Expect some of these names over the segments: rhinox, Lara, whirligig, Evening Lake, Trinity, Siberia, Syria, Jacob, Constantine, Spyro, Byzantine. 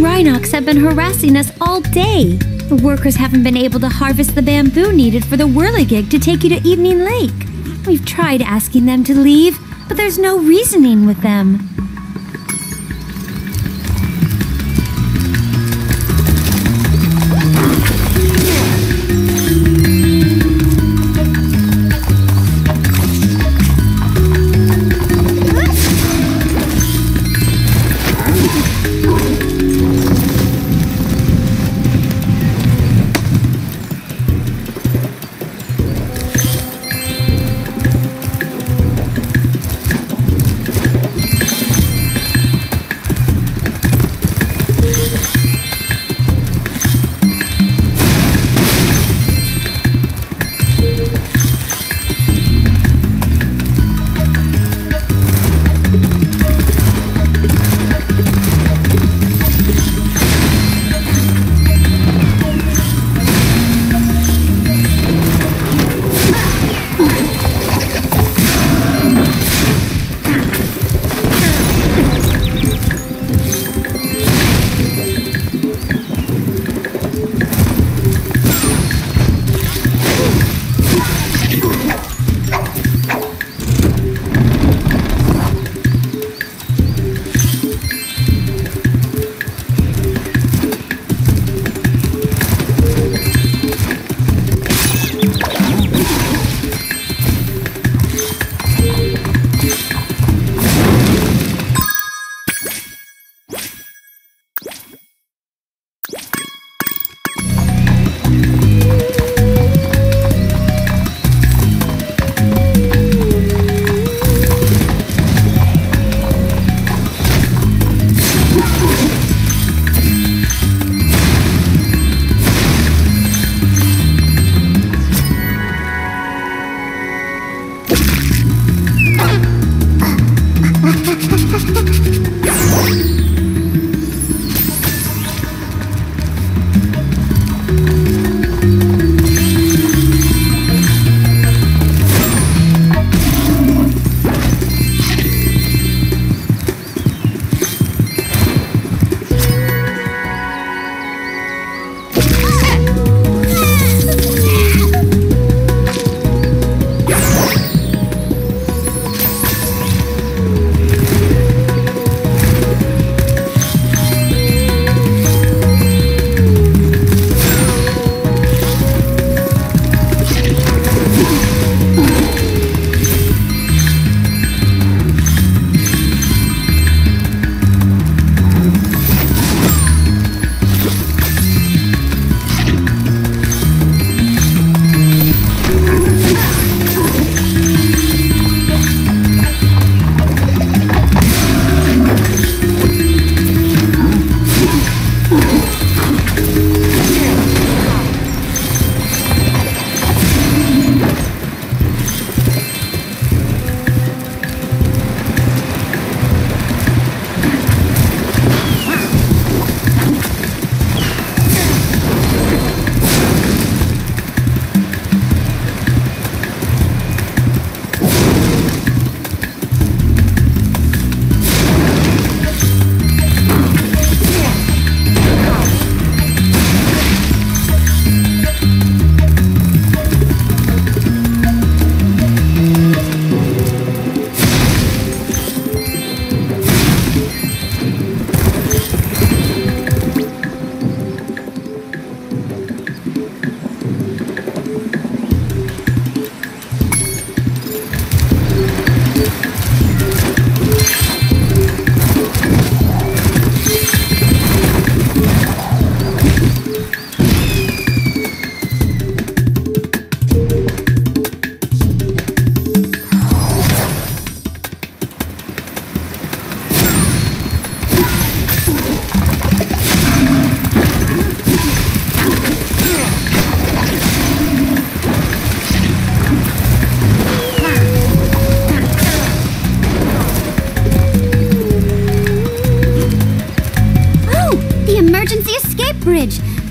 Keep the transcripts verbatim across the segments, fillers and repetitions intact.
Rhinox have been harassing us all day. The workers haven't been able to harvest the bamboo needed for the whirligig to take you to Evening Lake. We've tried asking them to leave, but there's no reasoning with them.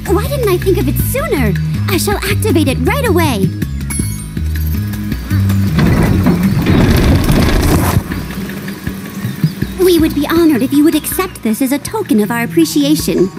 Why didn't I think of it sooner? I shall activate it right away. We would would be honored if you would accept this as a token of our appreciation.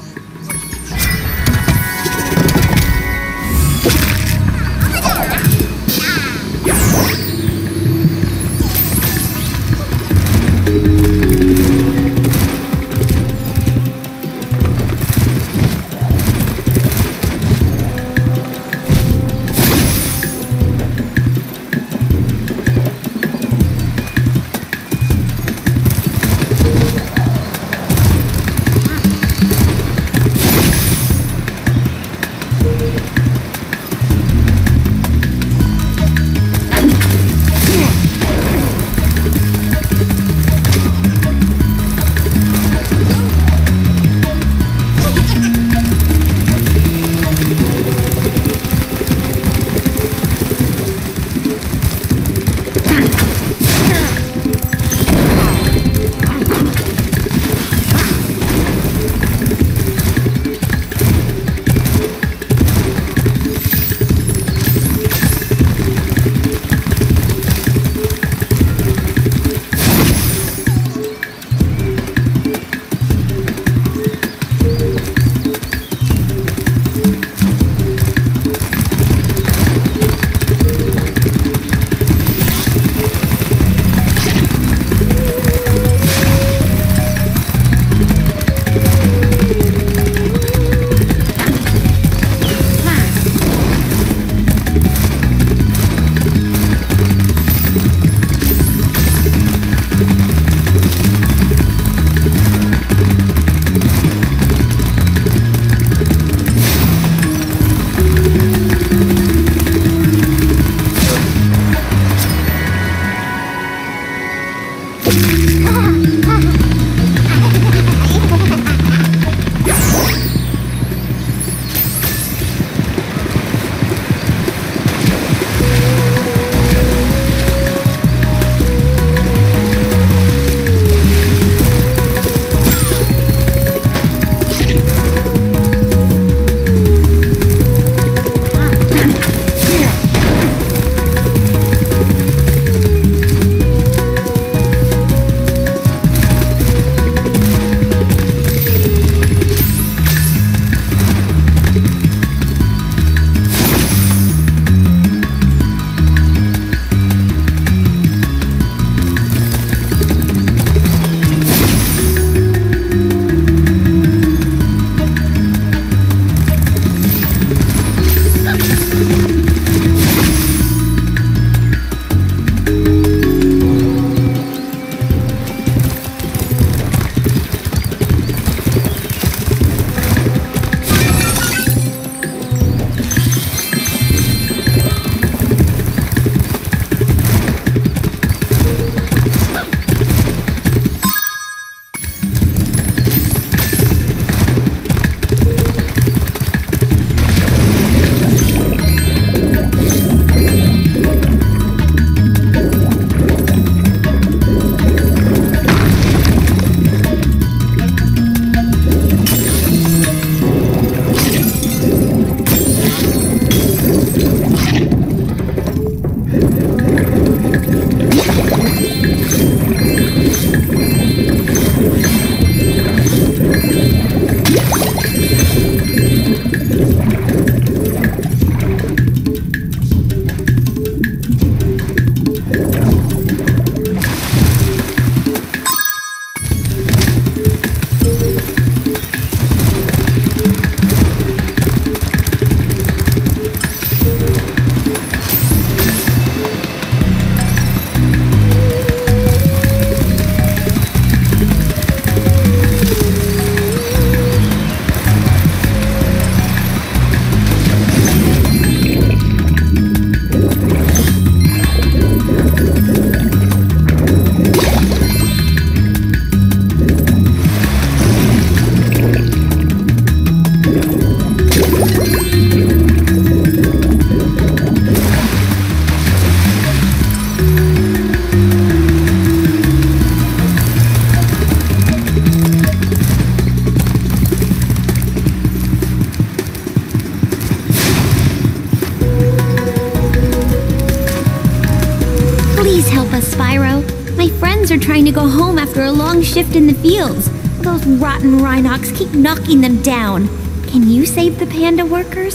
after a long shift in the fields. Those rotten rhinox keep knocking them down. Can you save the panda workers?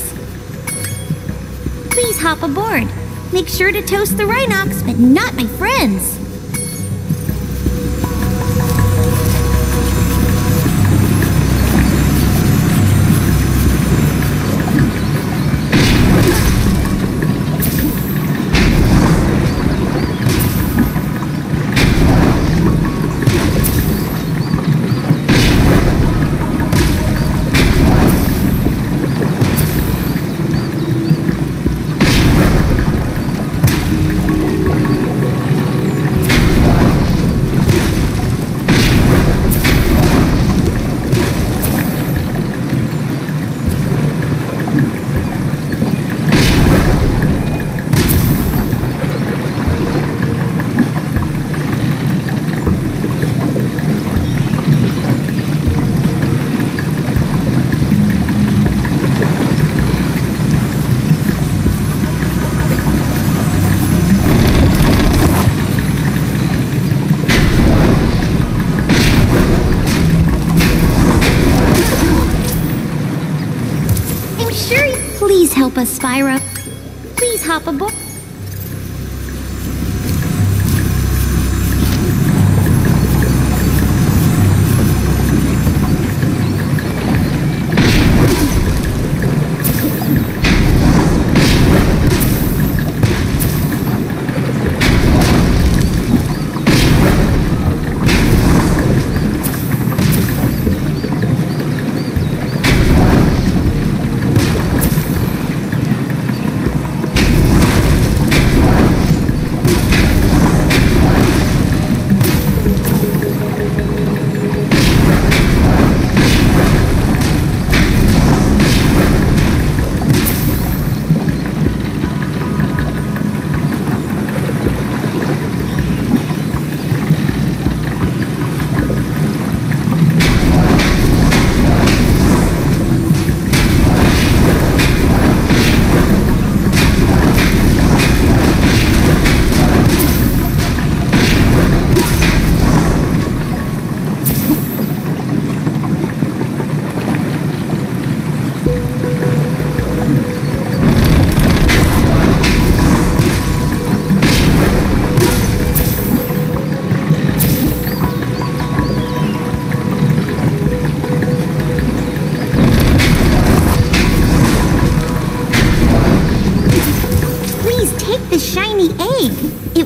Please hop aboard. Make sure to toast the rhinox, but not my friends. Help us, Spyro. Please hop aboard.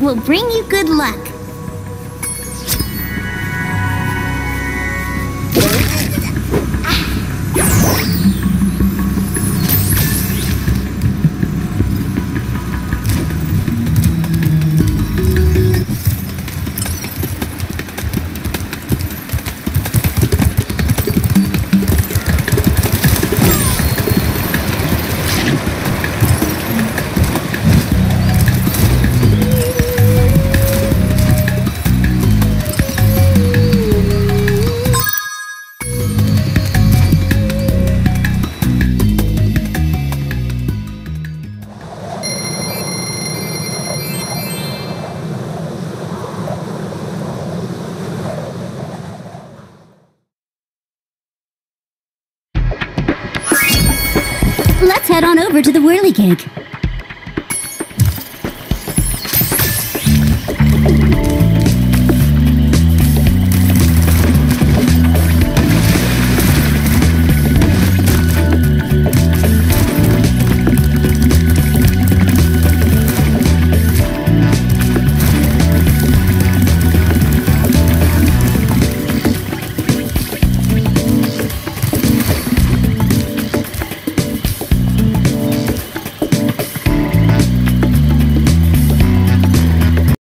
Will bring you good luck. Let's head on over to the whirligig.